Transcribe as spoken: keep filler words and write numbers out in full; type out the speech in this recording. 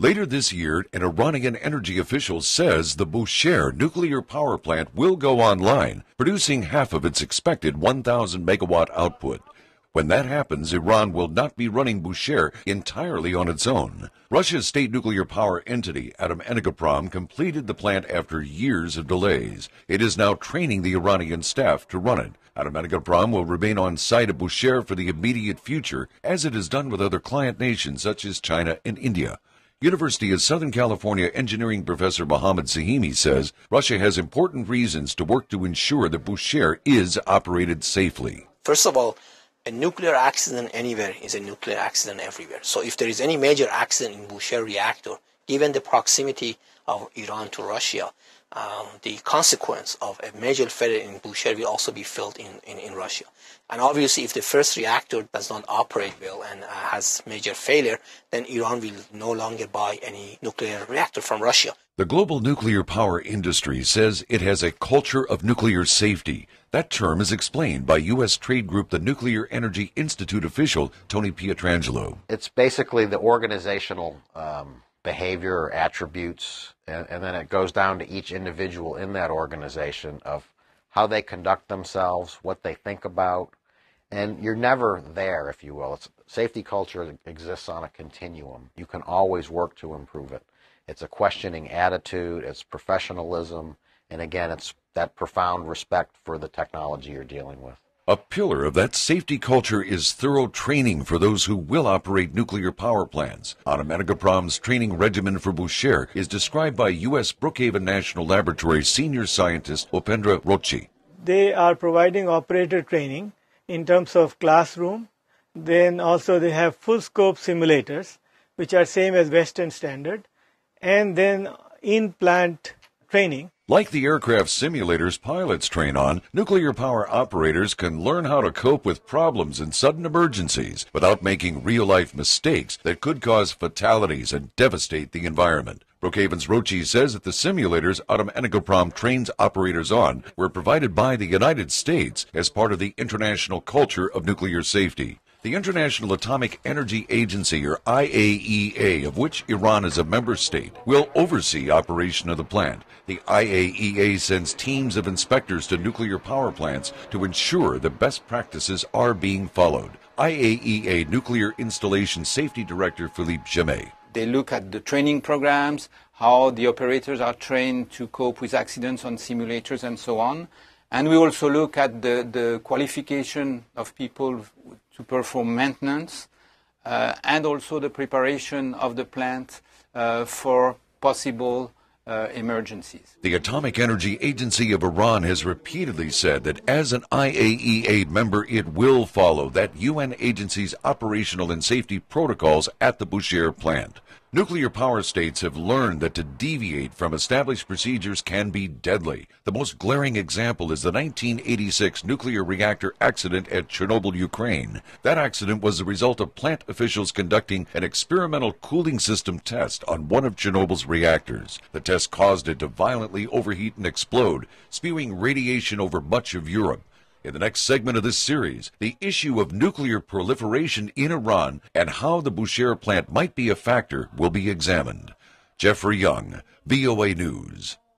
Later this year, an Iranian energy official says the Bushehr nuclear power plant will go online, producing half of its expected one thousand megawatt output. When that happens, Iran will not be running Bushehr entirely on its own. Russia's state nuclear power entity, ATOMENERGOPROM, completed the plant after years of delays. It is now training the Iranian staff to run it. ATOMENERGOPROM will remain on site at Bushehr for the immediate future, as it has done with other client nations such as China and India. University of Southern California engineering professor Mohammed Sahimi says Russia has important reasons to work to ensure that Bushehr is operated safely. First of all, a nuclear accident anywhere is a nuclear accident everywhere. So if there is any major accident in Bushehr reactor, given the proximity of Iran to Russia, um, the consequence of a major failure in Bushehr will also be felt in, in, in Russia. And obviously, if the first reactor does not operate well and uh, has major failure, then Iran will no longer buy any nuclear reactor from Russia. The global nuclear power industry says it has a culture of nuclear safety. That term is explained by U S trade group the Nuclear Energy Institute official Tony Pietrangelo. It's basically the organizational um, behavior attributes, and, and then it goes down to each individual in that organization of how they conduct themselves, what they think about, and you're never there, if you will. It's, safety culture exists on a continuum. You can always work to improve it. It's a questioning attitude, it's professionalism, and again, it's that profound respect for the technology you're dealing with. A pillar of that safety culture is thorough training for those who will operate nuclear power plants. ATOMENERGOPROM's training regimen for Bushehr is described by U S Brookhaven National Laboratory senior scientist Opendra Rochi. They are providing operator training in terms of classroom. Then also they have full scope simulators, which are same as Western standard, and then in-plant training. Like the aircraft simulators pilots train on, nuclear power operators can learn how to cope with problems and sudden emergencies without making real-life mistakes that could cause fatalities and devastate the environment. Brookhaven's Rochi says that the simulators ATOMENERGOPROM trains operators on were provided by the United States as part of the international culture of nuclear safety. The International Atomic Energy Agency, or I A E A, of which Iran is a member state, will oversee operation of the plant. The I A E A sends teams of inspectors to nuclear power plants to ensure the best practices are being followed. I A E A Nuclear Installation Safety Director Philippe Jamais. They look at the training programs, how the operators are trained to cope with accidents on simulators and so on. And we also look at the, the qualification of people to perform maintenance uh, and also the preparation of the plant uh, for possible uh, emergencies. The Atomic Energy Agency of Iran has repeatedly said that as an I A E A member, it will follow that U N agency's operational and safety protocols at the Bushehr plant. Nuclear power states have learned that to deviate from established procedures can be deadly. The most glaring example is the nineteen eighty-six nuclear reactor accident at Chernobyl, Ukraine. That accident was the result of plant officials conducting an experimental cooling system test on one of Chernobyl's reactors. The test caused it to violently overheat and explode, spewing radiation over much of Europe. In the next segment of this series, the issue of nuclear proliferation in Iran and how the Bushehr plant might be a factor will be examined. Jeffrey Young, V O A News.